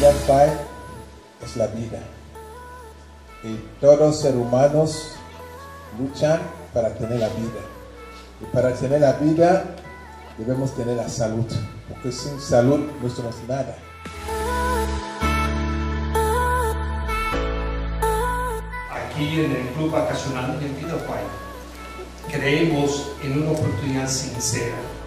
Vidafy es la vida. Y todos los seres humanos luchan para tener la vida. Y para tener la vida debemos tener la salud, porque sin salud no somos nada. Aquí en el Club Vacacional de Vidafy creemos en una oportunidad sincera.